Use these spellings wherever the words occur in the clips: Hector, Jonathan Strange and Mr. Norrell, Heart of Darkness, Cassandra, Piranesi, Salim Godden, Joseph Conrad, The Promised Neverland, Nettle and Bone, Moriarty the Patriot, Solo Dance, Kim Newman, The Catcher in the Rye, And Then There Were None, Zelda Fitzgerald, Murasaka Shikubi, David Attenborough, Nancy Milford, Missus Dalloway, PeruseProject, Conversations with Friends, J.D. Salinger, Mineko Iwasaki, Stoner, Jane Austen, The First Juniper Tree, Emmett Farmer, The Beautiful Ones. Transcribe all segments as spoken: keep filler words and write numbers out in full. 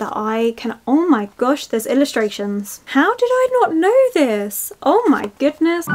that I can, oh my gosh, there's illustrations. How did I not know this? Oh my goodness.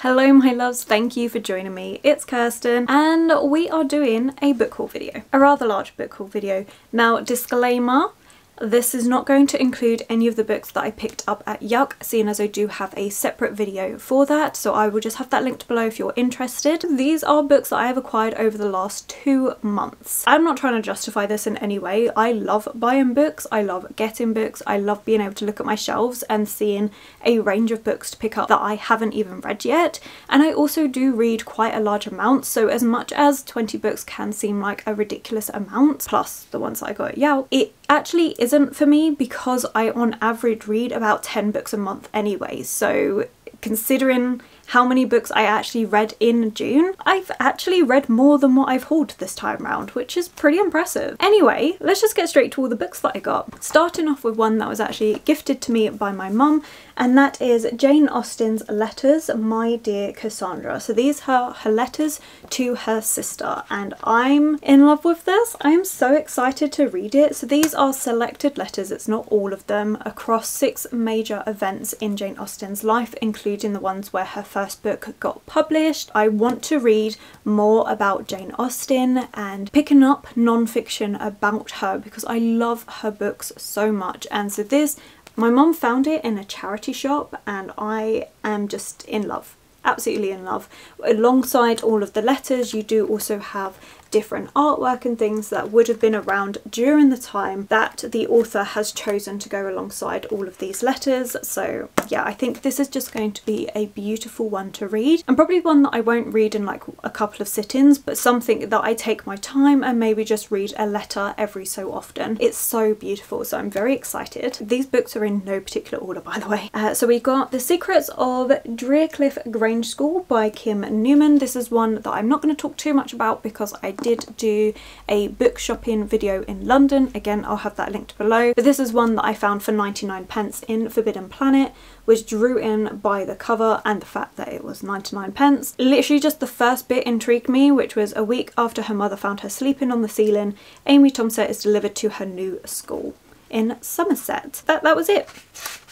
Hello my loves, thank you for joining me. It's Kirsten and we are doing a book haul video, a rather large book haul video. Now disclaimer, this is not going to include any of the books that I picked up at Yuck, seeing as I do have a separate video for that, so I will just have that linked below if you're interested. These are books that I have acquired over the last two months. I'm not trying to justify this in any way. I love buying books, I love getting books, I love being able to look at my shelves and seeing a range of books to pick up that I haven't even read yet. And I also do read quite a large amount, so as much as twenty books can seem like a ridiculous amount, plus the ones that I got at Yuck, it actually isn't for me because I on average read about ten books a month anyway, so considering how many books I actually read in June, I've actually read more than what I've hauled this time round, which is pretty impressive. Anyway, let's just get straight to all the books that I got. Starting off with one that was actually gifted to me by my mum, and that is Jane Austen's letters, My Dear Cassandra. So these are her letters to her sister, and I'm in love with this. I'm so excited to read it. So these are selected letters, it's not all of them, across six major events in Jane Austen's life, including the ones where her first book got published. I want to read more about Jane Austen and picking up non-fiction about her because I love her books so much. And so this, my mum found it in a charity shop and I am just in love, absolutely in love. Alongside all of the letters, you do also have different artwork and things that would have been around during the time that the author has chosen to go alongside all of these letters. So yeah, I think this is just going to be a beautiful one to read, and probably one that I won't read in like a couple of sit-ins, but something that I take my time and maybe just read a letter every so often. It's so beautiful, so I'm very excited. These books are in no particular order, by the way. Uh, so we got The Secrets of Drearcliff Grange School by Kim Newman. This is one that I'm not going to talk too much about because I did do a book shopping video in London. Again, I'll have that linked below. But this is one that I found for ninety-nine pence in Forbidden Planet, was drew in by the cover and the fact that it was ninety-nine pence. Literally just the first bit intrigued me, which was a week after her mother found her sleeping on the ceiling, Amy Tomset is delivered to her new school in Somerset. That, that was it.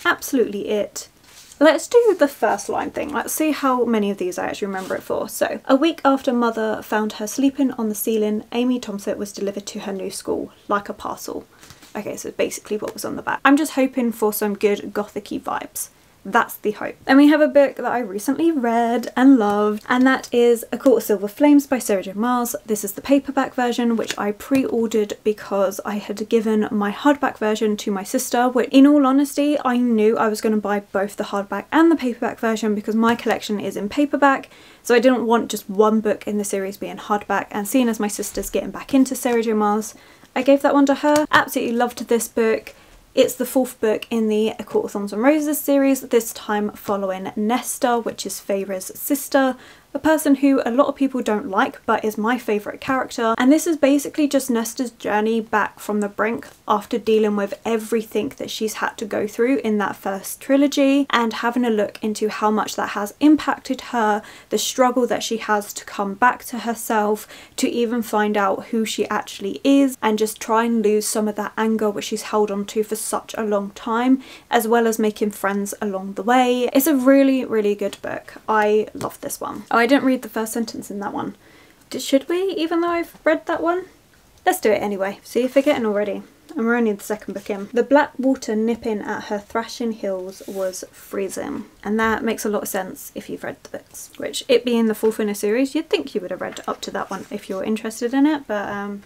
Absolutely it. Let's do the first line thing. Let's see how many of these I actually remember it for. So, a week after mother found her sleeping on the ceiling, Amy Tomset was delivered to her new school, like a parcel. Okay, so basically what was on the back. I'm just hoping for some good gothic-y vibes. That's the hope. Then we have a book that I recently read and loved, and that is A Court of Silver Flames by Sarah J. Maas. This is the paperback version, which I pre-ordered because I had given my hardback version to my sister, which in all honesty, I knew I was going to buy both the hardback and the paperback version because my collection is in paperback. So I didn't want just one book in the series being hardback, and seeing as my sister's getting back into Sarah J. Maas, I gave that one to her. Absolutely loved this book. It's the fourth book in the A Court of Thorns and Roses series, this time following Nesta, which is Feyre's sister, a person who a lot of people don't like but is my favourite character. And this is basically just Nesta's journey back from the brink after dealing with everything that she's had to go through in that first trilogy, and having a look into how much that has impacted her, the struggle that she has to come back to herself, to even find out who she actually is, and just try and lose some of that anger which she's held on to for such a long time, as well as making friends along the way. It's a really, really good book. I love this one. I didn't read the first sentence in that one. Did, should we, even though I've read that one? Let's do it anyway. See if we're getting already. And we're only the second book in. The black water nipping at her thrashing hills was freezing. And that makes a lot of sense if you've read the books, which, it being the fourth in a series, you'd think you would have read up to that one if you're interested in it, but um...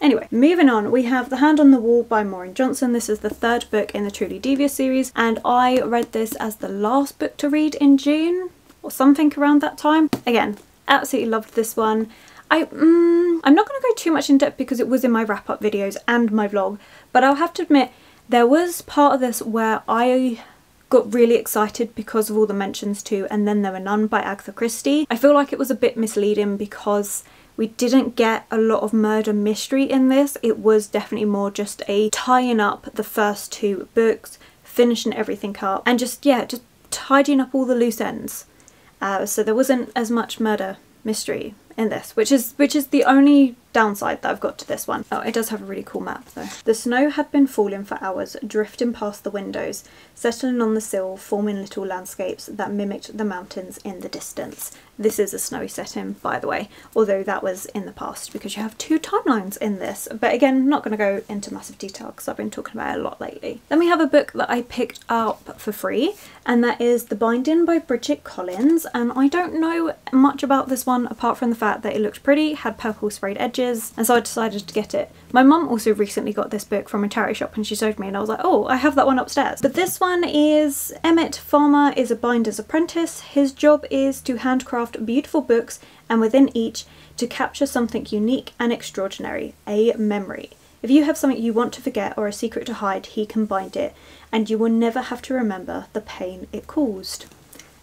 anyway, moving on, we have The Hand on the Wall by Maureen Johnson. This is the third book in the Truly Devious series, and I read this as the last book to read in June, or something around that time. Again, absolutely loved this one. I, mm, I'm not going to go too much in depth because it was in my wrap-up videos and my vlog, but I'll have to admit there was part of this where I got really excited because of all the mentions to And Then There Were None by Agatha Christie. I feel like it was a bit misleading because we didn't get a lot of murder mystery in this. It was definitely more just a tying up the first two books, finishing everything up, and just, yeah, just tidying up all the loose ends. Uh, so there wasn't as much murder mystery in this, which is which is the only downside that I've got to this one. Oh, it does have a really cool map though. The snow had been falling for hours, drifting past the windows, settling on the sill, forming little landscapes that mimicked the mountains in the distance. This is a snowy setting, by the way, although that was in the past because you have two timelines in this. But again, I'm not going to go into massive detail because I've been talking about it a lot lately. Then we have a book that I picked up for free, and that is The Binding by Bridget Collins. And I don't know much about this one apart from the fact that it looked pretty, had purple sprayed edges, and so I decided to get it. My mum also recently got this book from a charity shop and she showed me and I was like, oh, I have that one upstairs. But this one is Emmett Farmer is a binder's apprentice. His job is to handcraft beautiful books and within each to capture something unique and extraordinary, a memory. If you have something you want to forget or a secret to hide, he can bind it and you will never have to remember the pain it caused.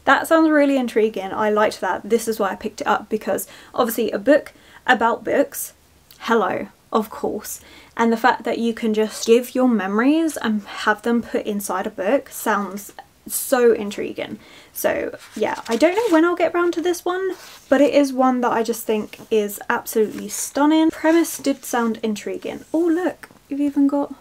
That sounds really intriguing. I liked that. This is why I picked it up, because obviously a book about books, hello, of course. And the fact that you can just give your memories and have them put inside a book sounds so intriguing. So yeah, I don't know when I'll get round to this one, but it is one that I just think is absolutely stunning. Premise did sound intriguing. Oh look, you've even got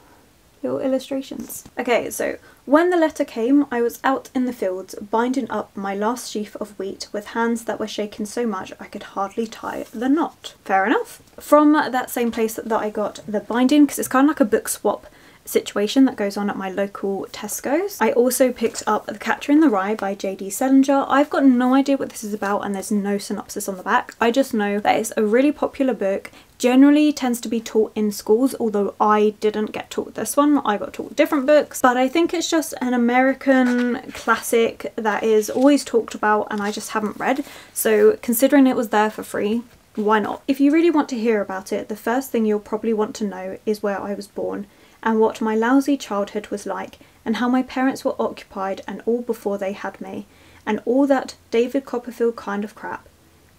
little illustrations. Okay, so when the letter came, I was out in the fields, binding up my last sheaf of wheat with hands that were shaking so much I could hardly tie the knot. Fair enough. From that same place that I got The Binding, because it's kind of like a book swap situation that goes on at my local Tesco's. I also picked up The Catcher in the Rye by J D Salinger. I've got no idea what this is about and there's no synopsis on the back. I just know that it's a really popular book, generally tends to be taught in schools, although I didn't get taught this one. I got taught different books, but I think it's just an American classic that is always talked about and I just haven't read. So considering it was there for free, why not? If you really want to hear about it, the first thing you'll probably want to know is where I was born and what my lousy childhood was like, and how my parents were occupied and all before they had me, and all that David Copperfield kind of crap.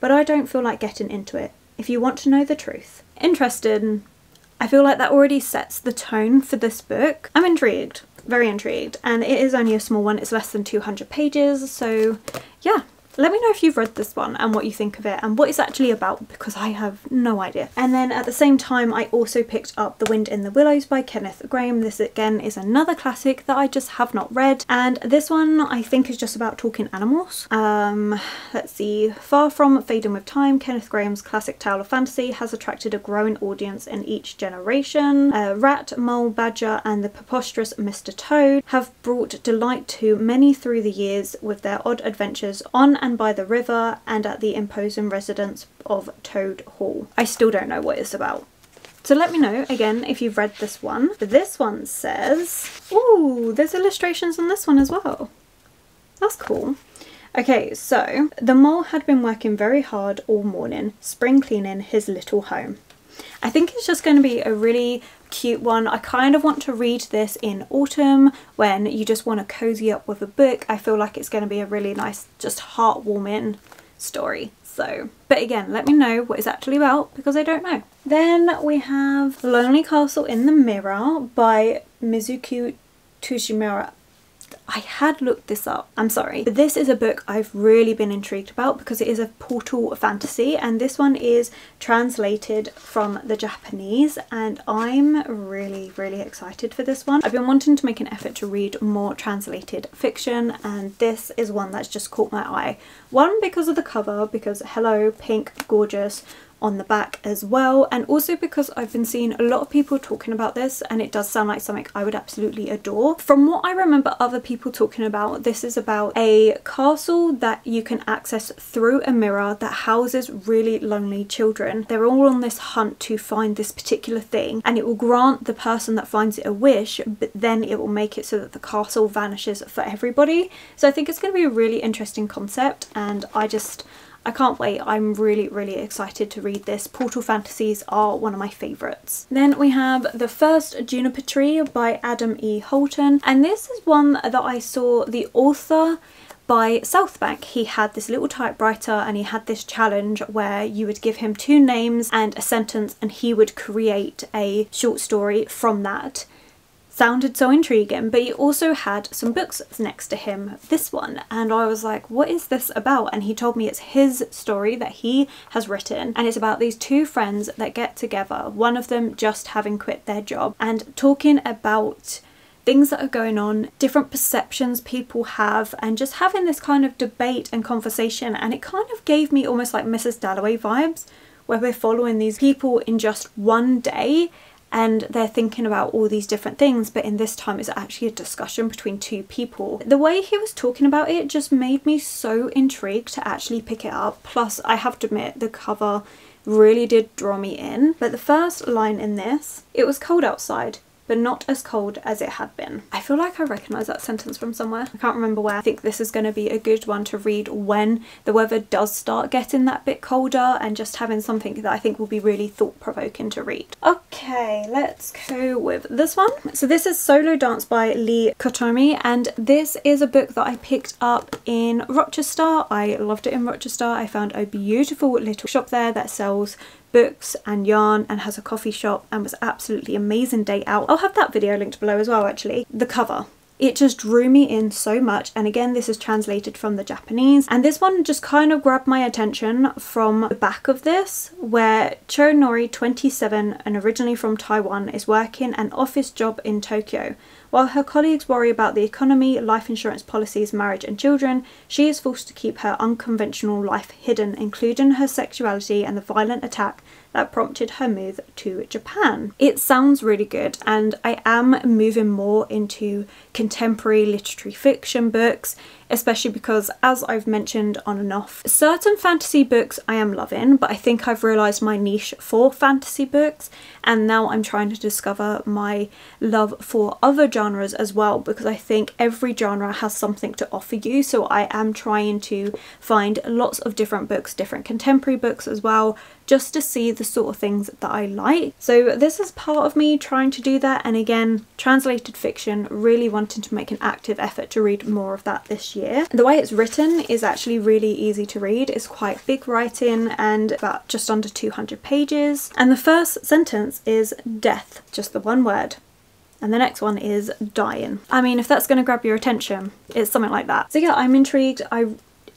But I don't feel like getting into it. If you want to know the truth. Interested. I feel like that already sets the tone for this book. I'm intrigued, very intrigued, and it is only a small one. It's less than two hundred pages, so yeah. Let me know if you've read this one and what you think of it and what it's actually about, because I have no idea. And then at the same time, I also picked up The Wind in the Willows by Kenneth Grahame. This again is another classic that I just have not read. And this one I think is just about talking animals. Um, let's see. Far from fading with time, Kenneth Grahame's classic tale of fantasy has attracted a growing audience in each generation. Uh, Rat, Mole, Badger and the preposterous Mister Toad have brought delight to many through the years with their odd adventures on and by the river and at the imposing residence of Toad Hall. I still don't know what it's about. So let me know again if you've read this one. This one says, ooh, there's illustrations on this one as well. That's cool. Okay, so the mole had been working very hard all morning, spring cleaning his little home. I think it's just going to be a really cute one. I kind of want to read this in autumn when you just want to cozy up with a book. I feel like it's going to be a really nice, just heartwarming story. So, but again, let me know what it's actually about because I don't know. Then we have Lonely Castle in the Mirror by Mizuki Tushimura. I had looked this up, I'm sorry, but this is a book I've really been intrigued about because it is a portal fantasy, and this one is translated from the Japanese and I'm really really excited for this one. I've been wanting to make an effort to read more translated fiction and this is one that's just caught my eye. One, because of the cover, because hello, pink, gorgeous on the back as well, and also because I've been seeing a lot of people talking about this and it does sound like something I would absolutely adore. From what I remember other people talking about, this is about a castle that you can access through a mirror that houses really lonely children. They're all on this hunt to find this particular thing and it will grant the person that finds it a wish, but then it will make it so that the castle vanishes for everybody. So I think it's going to be a really interesting concept and I just I can't wait. I'm really, really excited to read this. Portal fantasies are one of my favourites. Then we have The First Juniper Tree by Adam E. Holton. And this is one that I saw the author by South Bank. He had this little typewriter and he had this challenge where you would give him two names and a sentence and he would create a short story from that. sounded so intriguing, but he also had some books next to him, this one, and I was like, what is this about? And he told me it's his story that he has written, and it's about these two friends that get together, one of them just having quit their job, and talking about things that are going on, different perceptions people have, and just having this kind of debate and conversation. And it kind of gave me almost like Missus Dalloway vibes, where we're following these people in just one day and they're thinking about all these different things, but in this time it's actually a discussion between two people. The way he was talking about it just made me so intrigued to actually pick it up. Plus, I have to admit, the cover really did draw me in. But the first line in this, "It was cold outside, but not as cold as it had been." I feel like I recognise that sentence from somewhere. I can't remember where. I think this is going to be a good one to read when the weather does start getting that bit colder, and just having something that I think will be really thought-provoking to read. Okay, let's go with this one. So this is Solo Dance by Lee Kotomi, and this is a book that I picked up in Rochester. I loved it in Rochester. I found a beautiful little shop there that sells books and yarn and has a coffee shop, and was absolutely amazing day out. I'll have that video linked below as well actually. The cover, it just drew me in so much, and again this is translated from the Japanese, and this one just kind of grabbed my attention from the back of this, where Cho Nori, twenty-seven and originally from Taiwan, is working an office job in Tokyo. While her colleagues worry about the economy, life insurance policies, marriage and children, she is forced to keep her unconventional life hidden, including her sexuality and the violent attack that prompted her move to Japan. It sounds really good, and I am moving more into contemporary literary fiction books, especially because, as I've mentioned on and off, certain fantasy books I am loving, but I think I've realised my niche for fantasy books, and now I'm trying to discover my love for other genres genres as well, because I think every genre has something to offer you. So I am trying to find lots of different books, different contemporary books as well, just to see the sort of things that I like. So this is part of me trying to do that, and again, translated fiction, really wanting to make an active effort to read more of that this year. The way it's written is actually really easy to read. It's quite big writing, and about just under two hundred pages, and the first sentence is death, just the one word. And the next one is dying. I mean, if that's going to grab your attention, it's something like that. So yeah, I'm intrigued. I,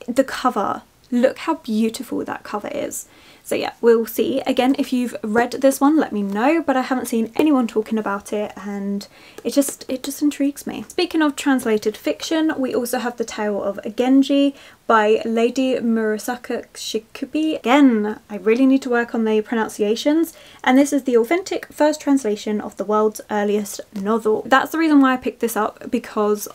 the cover, look how beautiful that cover is. So yeah, we'll see. Again, if you've read this one, let me know, but I haven't seen anyone talking about it, and it just it just intrigues me. Speaking of translated fiction, we also have The Tale of Genji by Lady Murasaka Shikubi. Again, I really need to work on the pronunciations, and this is the authentic first translation of the world's earliest novel. That's the reason why I picked this up, because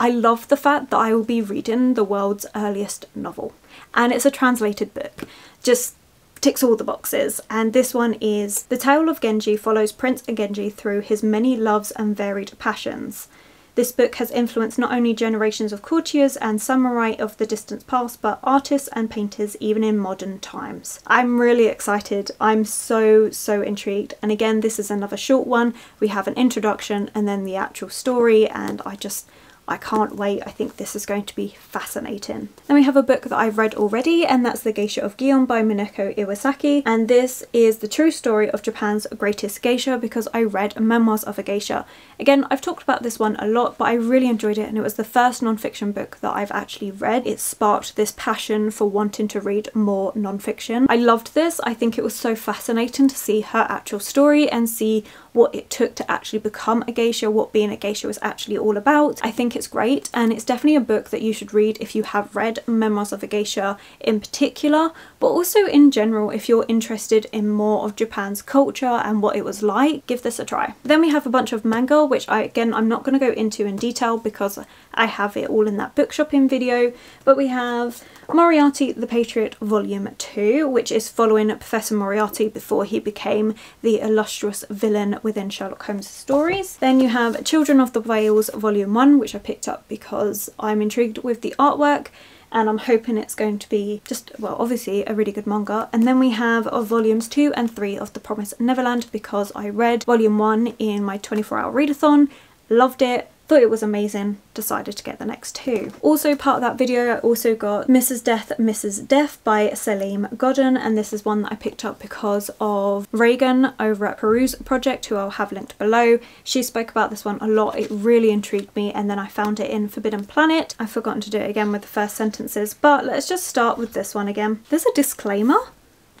I love the fact that I will be reading the world's earliest novel, and it's a translated book. Just ticks all the boxes. And this one is, The Tale of Genji follows Prince Genji through his many loves and varied passions. This book has influenced not only generations of courtiers and samurai of the distant past, but artists and painters even in modern times. I'm really excited. I'm so, so intrigued. And again, this is another short one. We have an introduction and then the actual story, and I just, I can't wait. I think this is going to be fascinating. Then we have a book that I've read already, and that's The Geisha of Gion by Mineko Iwasaki, and this is the true story of Japan's greatest geisha, because I read Memoirs of a Geisha. Again, I've talked about this one a lot, but I really enjoyed it, and it was the first non-fiction book that I've actually read. It sparked this passion for wanting to read more non-fiction. I loved this. I think it was so fascinating to see her actual story and see what it took to actually become a geisha, what being a geisha was actually all about. I think it's great, and it's definitely a book that you should read if you have read Memoirs of a Geisha in particular, but also in general if you're interested in more of Japan's culture and what it was like. Give this a try. Then we have a bunch of manga, which I again I'm not going to go into in detail because I have it all in that book shopping video, but we have Moriarty the Patriot Volume two, which is following Professor Moriarty before he became the illustrious villain within Sherlock Holmes' stories. Then you have Children of the Whales Volume one, which I picked up because I'm intrigued with the artwork, and I'm hoping it's going to be just, well, obviously a really good manga. And then we have uh, Volumes two and three of The Promised Neverland, because I read Volume one in my twenty-four hour readathon, loved it, Thought it was amazing, decided to get the next two. Also part of that video I also got Missus Death, Missus Death by Salim Godden, and this is one that I picked up because of Reagan over at Peruse Project, who I'll have linked below. She spoke about this one a lot, it really intrigued me, and then I found it in Forbidden Planet. I've forgotten to do it again with the first sentences, but let's just start with this one again. There's a disclaimer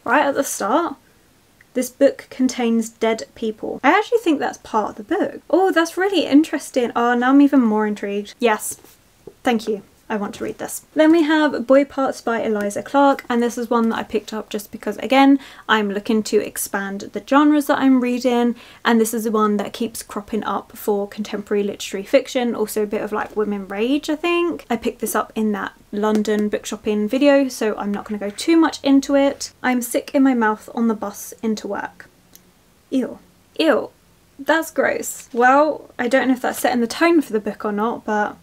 right at the start. This book contains dead people. I actually think that's part of the book. Oh, that's really interesting. Oh, now I'm even more intrigued. Yes, thank you. I want to read this. Then we have Boy Parts by Eliza Clarke, and this is one that I picked up just because, again, I'm looking to expand the genres that I'm reading, and this is the one that keeps cropping up for contemporary literary fiction, also a bit of like women rage, I think. I picked this up in that London bookshopping video, so I'm not going to go too much into it. I'm sick in my mouth on the bus into work. Ew. Ew. That's gross. Well, I don't know if that's setting the tone for the book or not, but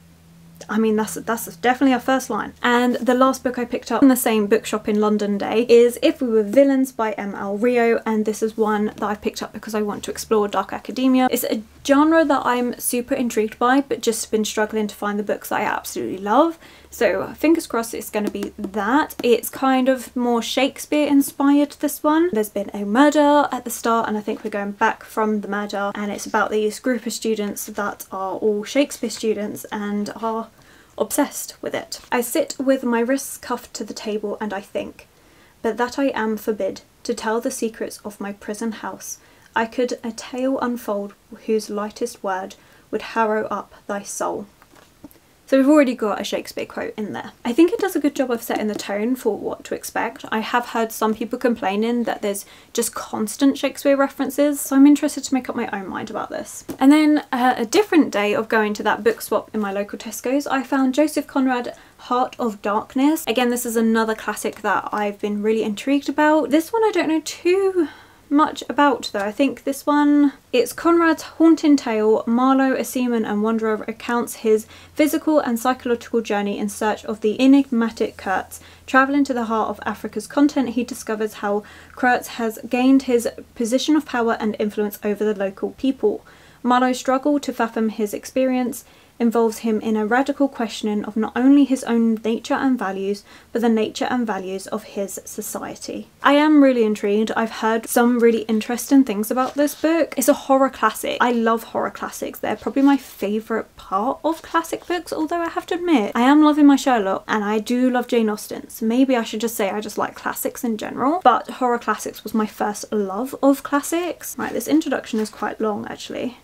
I mean, that's that's definitely our first line. And the last book I picked up on the same bookshop in London day is If We Were Villains by M L Rio, and this is one that I picked up because I want to explore dark academia. It's a genre that I'm super intrigued by, but just been struggling to find the books that I absolutely love. So fingers crossed it's going to be that. It's kind of more Shakespeare inspired, this one. There's been a murder at the start, and I think we're going back from the murder, and it's about these group of students that are all Shakespeare students and are obsessed with it. I sit with my wrists cuffed to the table and I think, but that I am forbid to tell the secrets of my prison house. I could a tale unfold whose lightest word would harrow up thy soul. So we've already got a Shakespeare quote in there. I think it does a good job of setting the tone for what to expect. I have heard some people complaining that there's just constant Shakespeare references, so I'm interested to make up my own mind about this. And then uh, a different day of going to that book swap in my local Tesco's, I found Joseph Conrad Heart of Darkness. Again, this is another classic that I've been really intrigued about. This one I don't know too much about though. I think this one, it's Conrad's haunting tale. Marlow, a seaman and wanderer, recounts his physical and psychological journey in search of the enigmatic Kurtz. Travelling to the heart of Africa's continent, he discovers how Kurtz has gained his position of power and influence over the local people. Marlow's struggle to fathom his experience involves him in a radical questioning of not only his own nature and values, but the nature and values of his society. I am really intrigued. I've heard some really interesting things about this book. It's a horror classic. I love horror classics. They're probably my favourite part of classic books, although I have to admit, I am loving my Sherlock and I do love Jane Austen, so maybe I should just say I just like classics in general, but horror classics was my first love of classics. Right, this introduction is quite long actually.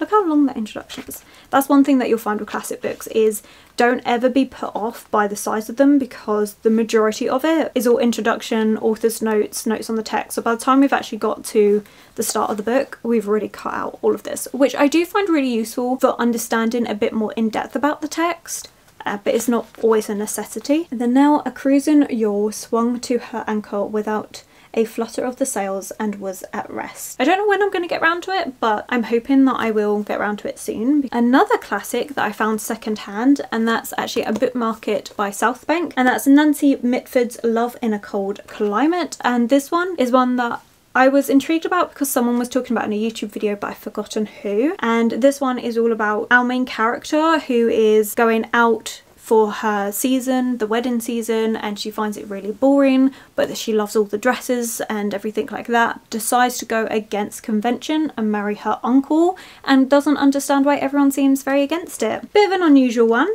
Look how long that introduction is. That's one thing that you'll find with classic books is don't ever be put off by the size of them, because the majority of it is all introduction, author's notes, notes on the text. So by the time we've actually got to the start of the book, we've already cut out all of this, which I do find really useful for understanding a bit more in depth about the text. Uh, but it's not always a necessity. And then now a cruising yawl swung to her anchor without a flutter of the sails and was at rest. I don't know when I'm going to get round to it, but I'm hoping that I will get round to it soon. Another classic that I found secondhand, and that's actually a book market by South Bank, and that's Nancy Mitford's Love in a Cold Climate, and this one is one that I was intrigued about because someone was talking about in a YouTube video, but I've forgotten who, and this one is all about our main character who is going out for her season, the wedding season, and she finds it really boring, but she loves all the dresses and everything like that, decides to go against convention and marry her uncle, and doesn't understand why everyone seems very against it. Bit of an unusual one,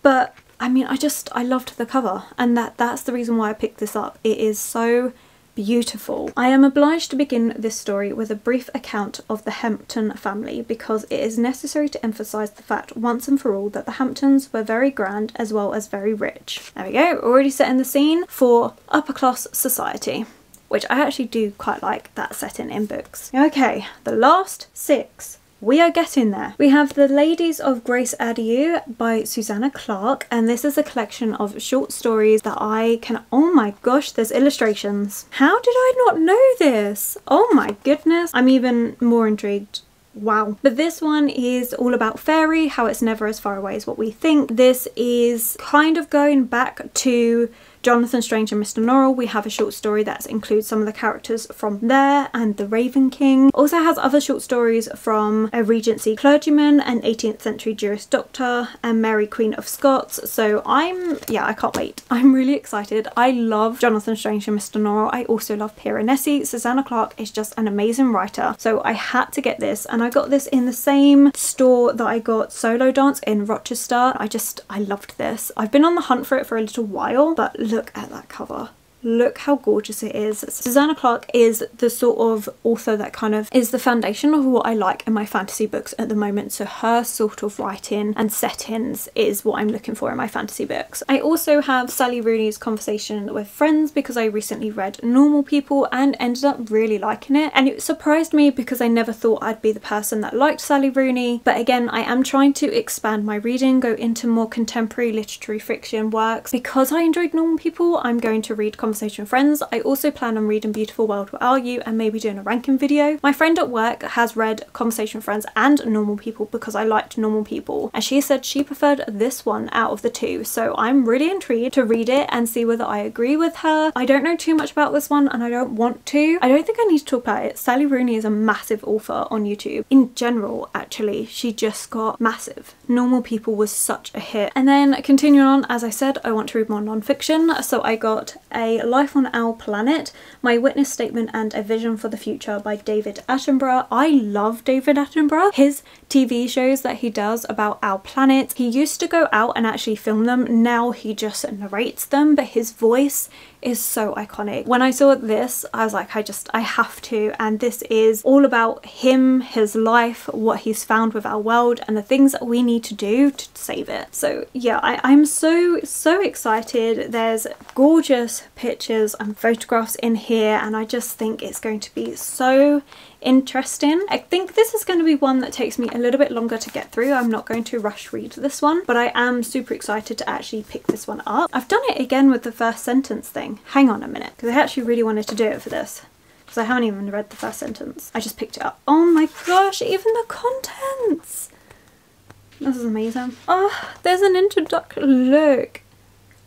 but I mean, I just, I loved the cover, and that that's the reason why I picked this up. It is so beautiful. I am obliged to begin this story with a brief account of the Hampton family because it is necessary to emphasise the fact once and for all that the Hamptons were very grand as well as very rich. There we go, already setting the scene for upper class society, which I actually do quite like that setting in books. Okay, the last six. We are getting there. We have The Ladies of Grace Adieu by Susanna Clarke, and this is a collection of short stories that I can, oh my gosh, there's illustrations. How did I not know this? Oh my goodness. I'm even more intrigued. Wow. But this one is all about fairy, how it's never as far away as what we think. This is kind of going back to Jonathan Strange and Mister Norrell, we have a short story that includes some of the characters from there and The Raven King. Also has other short stories from a Regency clergyman, an eighteenth century jurist doctor, and Mary Queen of Scots. So I'm, yeah, I can't wait. I'm really excited. I love Jonathan Strange and Mister Norrell. I also love Piranesi. Susanna Clarke is just an amazing writer. So I had to get this, and I got this in the same store that I got Solo Dance in Rochester. I just, I loved this. I've been on the hunt for it for a little while, but look at that cover. Look how gorgeous it is. Susanna Clarke is the sort of author that kind of is the foundation of what I like in my fantasy books at the moment. So her sort of writing and settings is what I'm looking for in my fantasy books. I also have Sally Rooney's Conversation with Friends because I recently read Normal People and ended up really liking it. And it surprised me because I never thought I'd be the person that liked Sally Rooney. But again, I am trying to expand my reading, go into more contemporary literary fiction works. Because I enjoyed Normal People, I'm going to read Conversations with Friends. I also plan on reading Beautiful World, Where Are You? And maybe doing a ranking video. My friend at work has read Conversation with Friends and Normal People because I liked Normal People, and she said she preferred this one out of the two. So I'm really intrigued to read it and see whether I agree with her. I don't know too much about this one and I don't want to. I don't think I need to talk about it. Sally Rooney is a massive author on YouTube. In general, actually, she just got massive. Normal People was such a hit. And then continuing on, as I said, I want to read more non-fiction. So I got a Life on Our Planet, My Witness Statement and A Vision for the Future by David Attenborough. I love David Attenborough. His T V shows that he does about our planet, he used to go out and actually film them. Now he just narrates them, but his voice is so iconic. When I saw this, I was like, I just, I have to. And this is all about him, his life, what he's found with our world and the things that we need to do to save it. So yeah, I, I'm so, so excited. There's gorgeous pictures and photographs in here, and I just think it's going to be so interesting. I think this is going to be one that takes me a little bit longer to get through. I'm not going to rush read this one, but I am super excited to actually pick this one up. I've done it again with the first sentence thing. Hang on a minute, because I actually really wanted to do it for this. Because I haven't even read the first sentence. I just picked it up. Oh my gosh, even the contents! This is amazing. Oh, there's an introduction. Look.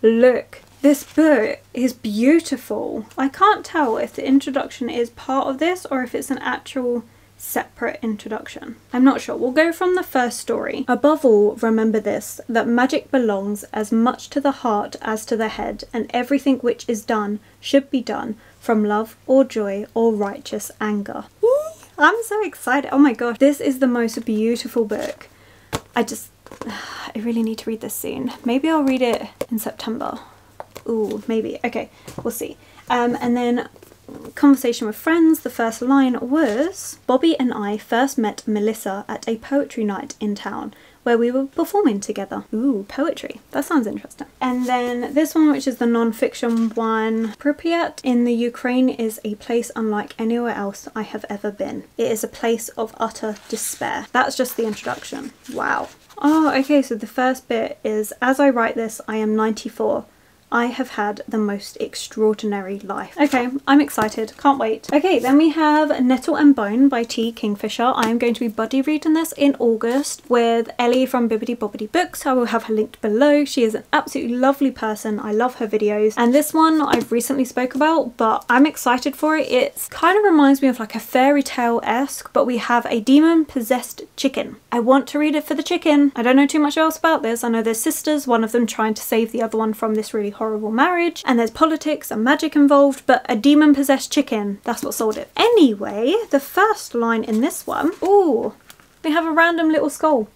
Look. This book is beautiful. I can't tell if the introduction is part of this or if it's an actual separate introduction. I'm not sure. We'll go from the first story. Above all, remember this, that magic belongs as much to the heart as to the head, and everything which is done should be done from love or joy or righteous anger. Ooh, I'm so excited. Oh my gosh. This is the most beautiful book. I just, I really need to read this soon. Maybe I'll read it in September. Ooh, maybe. Okay, we'll see. Um, and then Conversation with Friends, the first line was, Bobby and I first met Melissa at a poetry night in town where we were performing together. Ooh, poetry. That sounds interesting. And then this one, which is the non-fiction one, Pripyat in the Ukraine is a place unlike anywhere else I have ever been. It is a place of utter despair. That's just the introduction. Wow. Oh, okay, so the first bit is, as I write this, I am ninety-four. I have had the most extraordinary life. Okay, I'm excited. Can't wait. Okay, then we have Nettle and Bone by T. Kingfisher. I'm going to be buddy reading this in August with Ellie from Bibbidi Bobbidi Books. I will have her linked below. She is an absolutely lovely person. I love her videos. And this one I've recently spoke about, but I'm excited for it. It kind of reminds me of like a fairy tale-esque, but we have a demon-possessed chicken. I want to read it for the chicken. I don't know too much else about this. I know there's sisters, one of them trying to save the other one from this really horrible marriage, and there's politics and magic involved, but a demon possessed chicken, that's what sold it. Anyway, the first line in this one, ooh, we have a random little skull.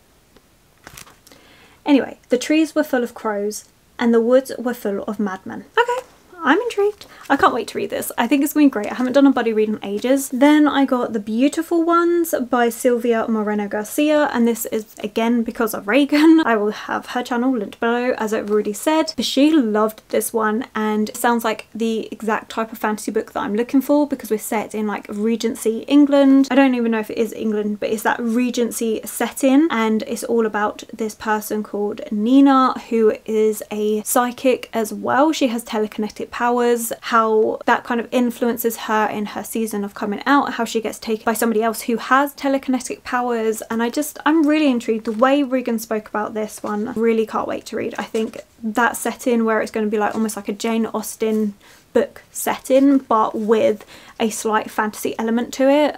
Anyway, the trees were full of crows and the woods were full of madmen. Okay, I'm intrigued. I can't wait to read this. I think it's going to be great. I haven't done a buddy read in ages. Then I got The Beautiful Ones by Silvia Moreno Garcia, and this is again because of Reagan. I will have her channel linked below, as I've already said, but she loved this one, and it sounds like the exact type of fantasy book that I'm looking for because we're set in like Regency England. I don't even know if it is England, but it's that Regency setting, and it's all about this person called Nina who is a psychic as well. She has telekinetic powers, how that kind of influences her in her season of coming out, how she gets taken by somebody else who has telekinetic powers. And I just, I'm really intrigued. The way Regan spoke about this one, really can't wait to read. I think that setting where it's going to be like almost like a Jane Austen book setting, but with a slight fantasy element to it.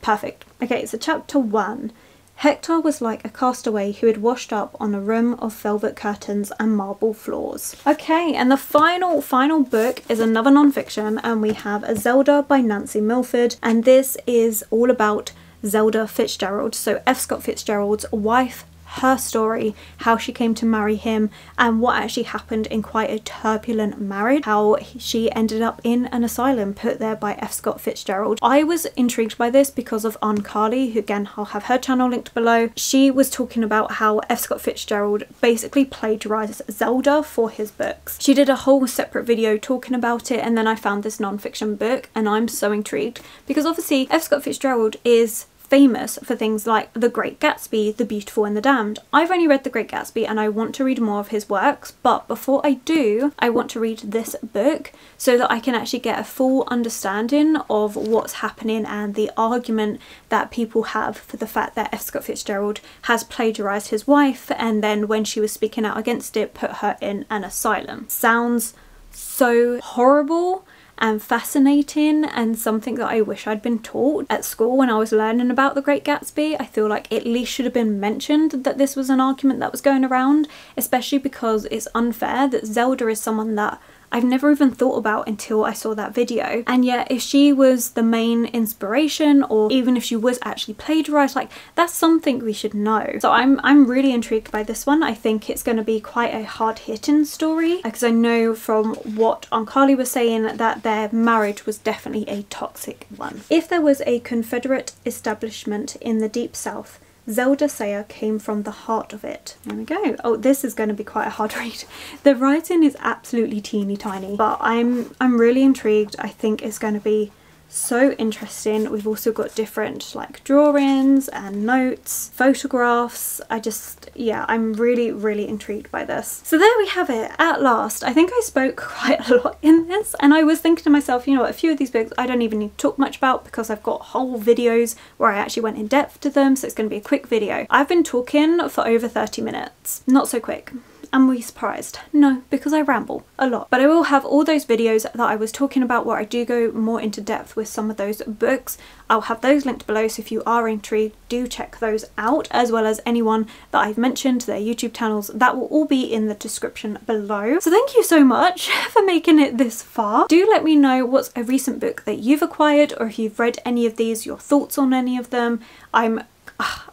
Perfect. Okay, so chapter one. Hector was like a castaway who had washed up on a room of velvet curtains and marble floors. Okay, and the final, final book is another non-fiction, and we have A Zelda by Nancy Milford, and this is all about Zelda Fitzgerald, so F. Scott Fitzgerald's wife, her story, how she came to marry him, and what actually happened in quite a turbulent marriage, how she ended up in an asylum put there by F. Scott Fitzgerald. I was intrigued by this because of Anne Carley, who again I'll have her channel linked below. She was talking about how F. Scott Fitzgerald basically plagiarised Zelda for his books. She did a whole separate video talking about it, and then I found this non-fiction book, and I'm so intrigued because obviously F. Scott Fitzgerald is famous for things like The Great Gatsby, The Beautiful and the Damned. I've only read The Great Gatsby and I want to read more of his works, but before I do, I want to read this book so that I can actually get a full understanding of what's happening and the argument that people have for the fact that F. Scott Fitzgerald has plagiarised his wife, and then when she was speaking out against it, put her in an asylum. Sounds so horrible and fascinating, and something that I wish I'd been taught at school when I was learning about The Great Gatsby. I feel like it at least should have been mentioned that this was an argument that was going around, especially because it's unfair that Zelda is someone that I've never even thought about until I saw that video. And yet if she was the main inspiration, or even if she was actually plagiarised, like that's something we should know. So I'm I'm really intrigued by this one. I think it's going to be quite a hard-hitting story, because I know from what Anne Carley was saying that their marriage was definitely a toxic one. If there was a Confederate establishment in the Deep South, Zelda Sayre came from the heart of it. There we go. Oh, this is going to be quite a hard read. The writing is absolutely teeny tiny, but I'm I'm really intrigued. I think it's going to be so interesting. We've also got different like drawings and notes, photographs. I just, yeah, I'm really, really intrigued by this. So there we have it at last. I think I spoke quite a lot in this, and I was thinking to myself, you know what, a few of these books I don't even need to talk much about because I've got whole videos where I actually went in depth to them, so it's going to be a quick video. I've been talking for over thirty minutes. Not so quick. Am we surprised? No, because I ramble a lot. But I will have all those videos that I was talking about where I do go more into depth with some of those books. I'll have those linked below, so if you are intrigued, do check those out, as well as anyone that I've mentioned, their YouTube channels. That will all be in the description below. So thank you so much for making it this far. Do let me know what's a recent book that you've acquired, or if you've read any of these, your thoughts on any of them. I'm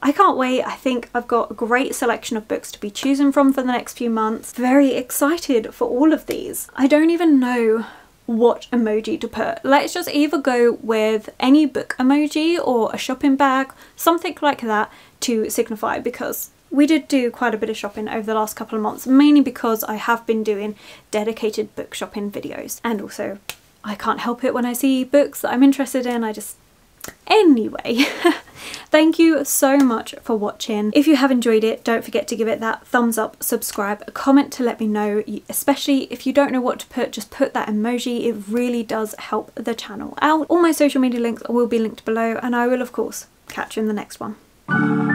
I can't wait. I think I've got a great selection of books to be choosing from for the next few months. Very excited for all of these. I don't even know what emoji to put. Let's just either go with any book emoji or a shopping bag, something like that to signify, because we did do quite a bit of shopping over the last couple of months, mainly because I have been doing dedicated book shopping videos, and also I can't help it when I see books that I'm interested in. I just... Anyway, thank you so much for watching. If you have enjoyed it, don't forget to give it that thumbs up, subscribe, comment to let me know, especially if you don't know what to put, just put that emoji. It really does help the channel out. All my social media links will be linked below, and I will of course catch you in the next one.